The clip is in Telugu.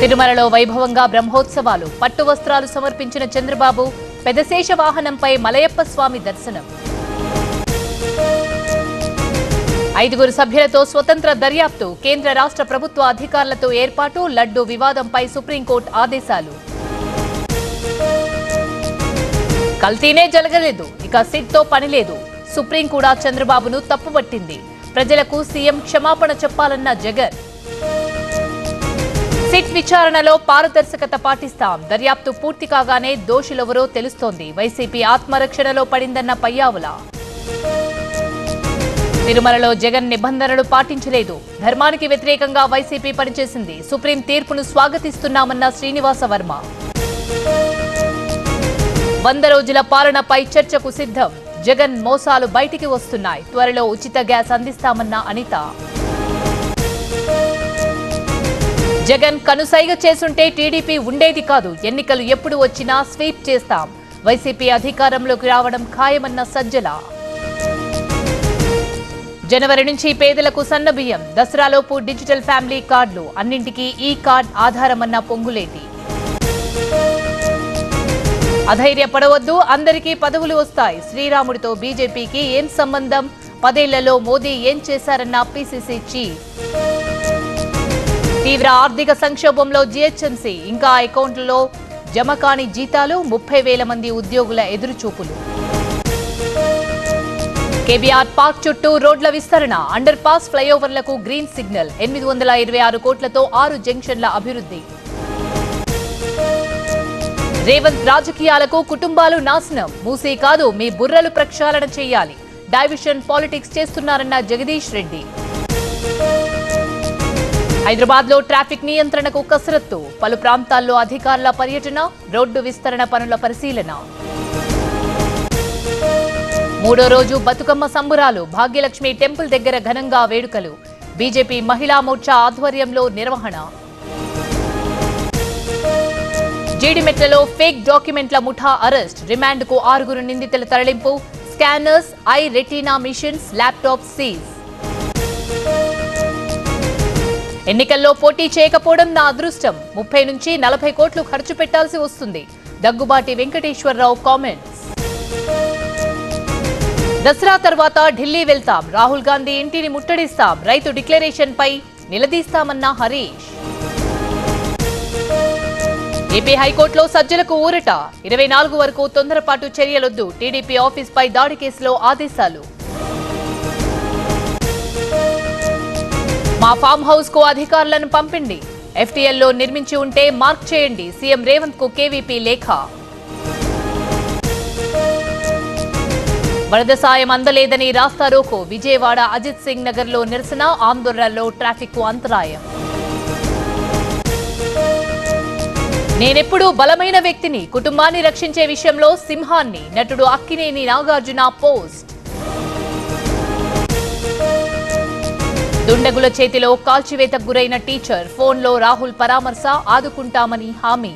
తిరుమలలో వైభవంగా బ్రహ్మోత్సవాలు. పట్టు వస్త్రాలు సమర్పించిన చంద్రబాబు పెదశేష వాహనంపై మలయప్ప స్వామి దర్శనం. 5 సభ్యులతో స్వతంత్ర దర్యాప్తు. కేంద్ర రాష్ట్ర ప్రభుత్వ అధికారులతో ఏర్పాటు. లడ్డూ వివాదంపై సుప్రీంకోర్టు ఆదేశాలు. కల్తీనే జరగలేదు, ఇక సిట్తో పనిలేదు. సుప్రీం కూడా చంద్రబాబును తప్పుపట్టింది. ప్రజలకు సీఎం క్షమాపణ చెప్పాలన్న జగన్. సిట్ విచారణలో పారదర్శకత పాటిస్తాం. దర్యాప్తు పూర్తి కాగానే దోషులెవరో తెలుస్తోంది. వైసీపీ ఆత్మరక్షణలో పడిందన్న పయ్యావుల. తిరుమలలో జగన్ నిబంధనలు పాటించలేదు. ధర్మానికి వ్యతిరేకంగా వైసీపీ పనిచేసింది. సుప్రీం తీర్పును స్వాగతిస్తున్నామన్న శ్రీనివాస వర్మ. 100 రోజుల పాలనపై చర్చకు సిద్ధం. జగన్ మోసాలు బయటికి వస్తున్నాయి. త్వరలో ఉచిత గ్యాస్ అందిస్తామన్న అనిత. జగన్ కనుసైగ చేస్తుంటే టీడీపీ ఉండేది కాదు. ఎన్నికలు ఎప్పుడు వచ్చినా స్వీప్ చేస్తాం. వైసీపీ అధికారంలోకి రావడం ఖాయమన్న సజ్జల. జనవరి నుంచి పేదలకు సన్నబియ్యం. దసరాలోపు డిజిటల్ ఫ్యామిలీ కార్డులు. అన్నింటికీ ఈ కార్డు ఆధారమన్న పొంగులేటి. అధైర్యపడవద్దు, అందరికీ పదవులు వస్తాయి. శ్రీరాముడితో బీజేపీకి ఏం సంబంధం? 10 ఏళ్లలో మోదీ ఏం చేశారన్న పీసీసీ చీఫ్. తీవ్ర ఆర్థిక సంక్షోభంలో జీహెచ్ఎంసీ. ఇంకా అకౌంట్లలో జమ కాని జీతాలు. 30,000 మంది ఉద్యోగుల ఎదురుచూపులు. కేబీఆర్ పార్క్ చుట్టూ రోడ్ల విస్తరణ. అండర్ పాస్, ఫ్లైఓవర్లకు గ్రీన్ సిగ్నల్. 826 కోట్లతో 6 జంక్షన్ల అభివృద్ధి. రేవంత్ రాజకీయాలకు కుటుంబాలు నాశనం. మూసీ కాదు, మీ బుర్రలు ప్రక్షాళన చేయాలి. డైవిషన్ పాలిటిక్స్ చేస్తున్నారన్న జగదీష్ రెడ్డి. హైదరాబాద్లో ట్రాఫిక్ నియంత్రణకు కసరత్తు. పలు ప్రాంతాల్లో అధికారుల పర్యటన. రోడ్డు విస్తరణ పనుల పరిశీలన. 3వ రోజు బతుకమ్మ సంబురాలు. భాగ్యలక్ష్మి టెంపుల్ దగ్గర ఘనంగా వేడుకలు. బీజేపీ మహిళా మోర్చా ఆధ్వర్యంలో నిర్వహణ. జీడిమెట్లలో ఫేక్ డాక్యుమెంట్ల ముఠా అరెస్ట్. రిమాండ్కు 6 నిందితుల తరలింపు. Scanners, eye retina machines, laptop seize. ఎన్నికల్లో పోటీ చేయకపోవడం నా అదృష్టం. 30 నుంచి 40 కోట్లు ఖర్చు పెట్టాల్సి వస్తుంది. దగ్గుబాటి వెంకటేశ్వరరావు కామెంట్స్. దసరా తర్వాత ఢిల్లీ వెళ్తాం. రాహుల్ గాంధీ ఇంటిని ముట్టడిస్తాం. రైతు డిక్లరేషన్పై నిలదీస్తామన్న హరీష్. ఏపీ హైకోర్టులో సజ్జలకు ఊరట. 24 వరకు తొందరపాటు చర్యలొద్దు. టీడీపీ ఆఫీస్పై దాడి కేసులో ఆదేశాలు. మా ఫామ్ హౌస్ కు అధికారులను పంపిండి. ఎఫ్టీఎల్లో నిర్మించి ఉంటే మార్క్ చేయండి. సీఎం రేవంత్ కు కేవీపీ లేఖ. వరద సాయం అందలేదని రాస్తారోకో. విజయవాడ అజిత్ సింగ్ నగర్లో నిరసన. ఆందోళనలో ట్రాఫిక్ అంతరాయం. నేనెప్పుడూ బలమైన వ్యక్తిని. కుటుంబాన్ని రక్షించే విషయంలో సింహాన్ని. నటుడు అక్కినేని నాగార్జున పోస్ట్. దుండగుల చేతిలో కాల్చివేతకు గురైన టీచర్. ఫోన్లో రాహుల్ పరామర్శ. ఆదుకుంటామని హామీ.